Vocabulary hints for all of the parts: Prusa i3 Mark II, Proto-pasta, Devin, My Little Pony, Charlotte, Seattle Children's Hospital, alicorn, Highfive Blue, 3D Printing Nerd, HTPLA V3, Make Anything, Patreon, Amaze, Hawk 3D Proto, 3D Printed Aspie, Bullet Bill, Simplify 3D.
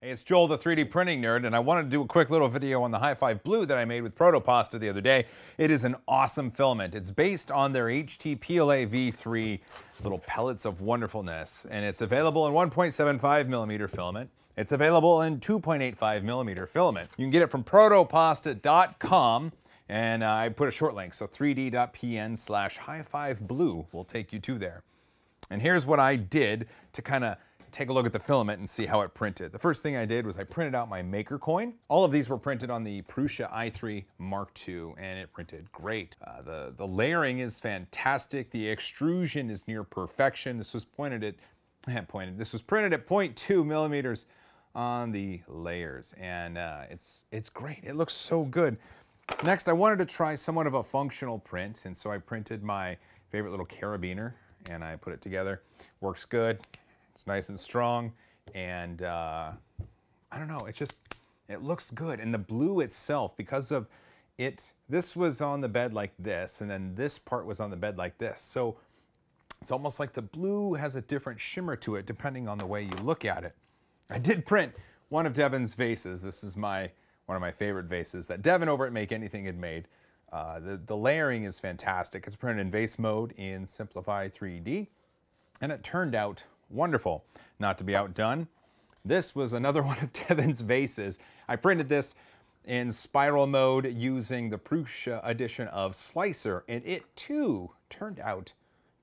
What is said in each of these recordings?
Hey, it's Joel, the 3D printing nerd, and I wanted to do a quick little video on the Highfive Blue that I made with Proto-pasta the other day. It is an awesome filament. It's based on their HTPLA V3 little pellets of wonderfulness, and it's available in 1.75 millimeter filament. It's available in 2.85 millimeter filament. You can get it from protopasta.com, and I put a short link, so 3d.pn/highfiveblue will take you to there. And here's what I did to kind of take a look at the filament and see how it printed. The first thing I did was I printed out my maker coin. All of these were printed on the Prusa i3 Mark II, and it printed great. The layering is fantastic. The extrusion is near perfection. This was printed at 0.2 millimeters on the layers, and it's great. It looks so good. Next, I wanted to try somewhat of a functional print, and so I printed my favorite little carabiner, and I put it together. Works good. It's nice and strong, and I don't know, it looks good. And the blue itself, because of it, this was on the bed like this, and then this part was on the bed like this. So it's almost like the blue has a different shimmer to it, depending on the way you look at it. I did print one of Devin's vases. This is one of my favorite vases that Devin over at Make Anything had made. The layering is fantastic. It's printed in vase mode in Simplify 3D, and it turned out wonderful. Not to be outdone, this was another one of Devin's vases. I printed this in spiral mode using the Prusa edition of Slicer, and it too turned out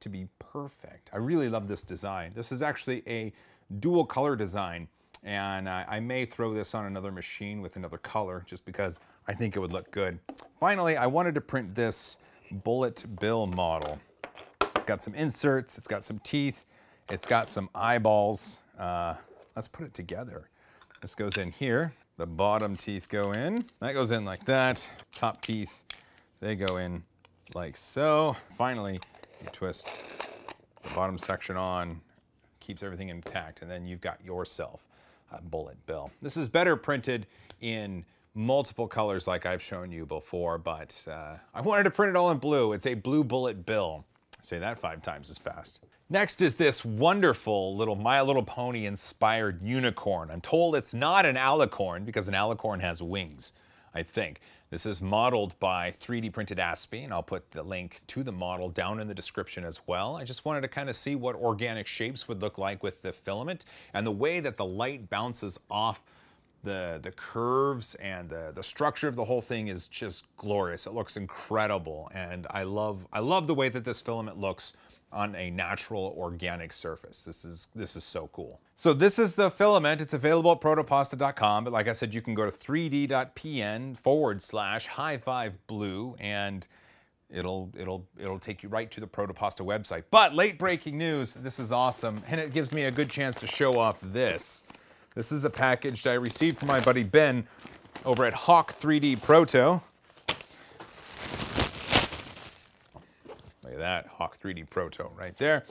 to be perfect. I really love this design. This is actually a dual color design, and I may throw this on another machine with another color just because I think it would look good. Finally, I wanted to print this Bullet Bill model. It's got some inserts, it's got some teeth, it's got some eyeballs. Let's put it together. This goes in here. The bottom teeth go in. That goes in like that. Top teeth, they go in like so. Finally, you twist the bottom section on, keeps everything intact, and then you've got yourself a Bullet Bill. This is better printed in multiple colors like I've shown you before, but I wanted to print it all in blue. It's a blue Bullet Bill. Say that 5 times as fast. Next is this wonderful little My Little Pony inspired unicorn. I'm told it's not an alicorn because an alicorn has wings, I think. This is modeled by 3D Printed Aspie, and I'll put the link to the model down in the description as well. I just wanted to kind of see what organic shapes would look like with the filament and the way that the light bounces off the curves, and the structure of the whole thing is just glorious. It looks incredible, and I love the way that this filament looks on a natural organic surface. This is so cool. So this is the filament. It's available at protopasta.com, but like I said, you can go to 3d.pn/highfiveblue, and it'll take you right to the Proto-pasta website. But late breaking news, this is awesome, and it gives me a good chance to show off this. This is a package that I received from my buddy Ben over at Hawk 3D Proto. Look at that, Hawk 3D Proto right there.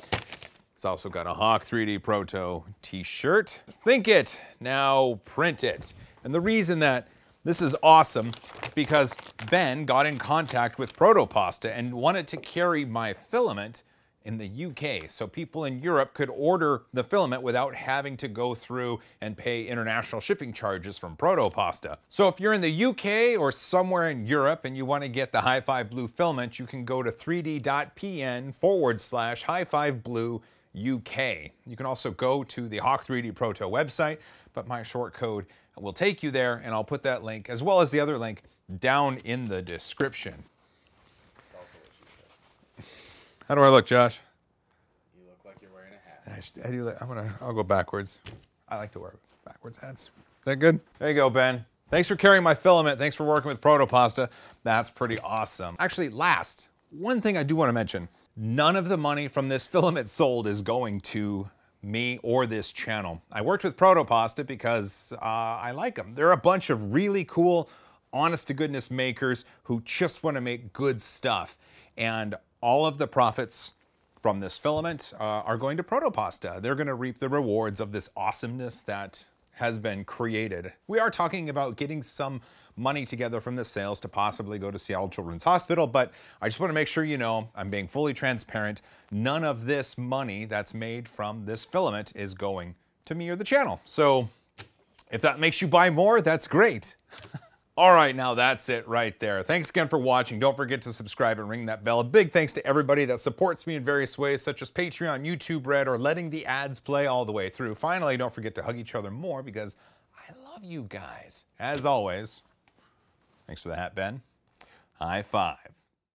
It's also got a Hawk 3D Proto t-shirt. Think it, now print it. And the reason that this is awesome is because Ben got in contact with Proto-pasta and wanted to carry my filament in the UK, so people in Europe could order the filament without having to go through and pay international shipping charges from Proto-pasta. So if you're in the UK or somewhere in Europe and you want to get the Highfive Blue filament, you can go to 3d.pn/highfiveblue UK. You can also go to the Hawk 3D Proto website, but my short code will take you there, and I'll put that link as well as the other link down in the description. How do I look, Josh? You look like you're wearing a hat. I do. I'll go backwards. I like to wear backwards hats. Is that good? There you go, Ben. Thanks for carrying my filament. Thanks for working with Proto-pasta. That's pretty awesome. Actually, last, one thing I do want to mention. None of the money from this filament sold is going to me or this channel. I worked with Proto-pasta because I like them. They're a bunch of really cool, honest-to-goodness makers who just want to make good stuff. And all of the profits from this filament are going to Proto-pasta. They're going to reap the rewards of this awesomeness that has been created. We are talking about getting some money together from the sales to possibly go to Seattle Children's Hospital, but I just want to make sure you know I'm being fully transparent. None of this money that's made from this filament is going to me or the channel. So If that makes you buy more, that's great. All right, now that's it right there. Thanks again for watching. Don't forget to subscribe and ring that bell. A big thanks to everybody that supports me in various ways, such as Patreon, YouTube Red, or letting the ads play all the way through. Finally, don't forget to hug each other more because I love you guys. As always, thanks for the hat, Ben. High five.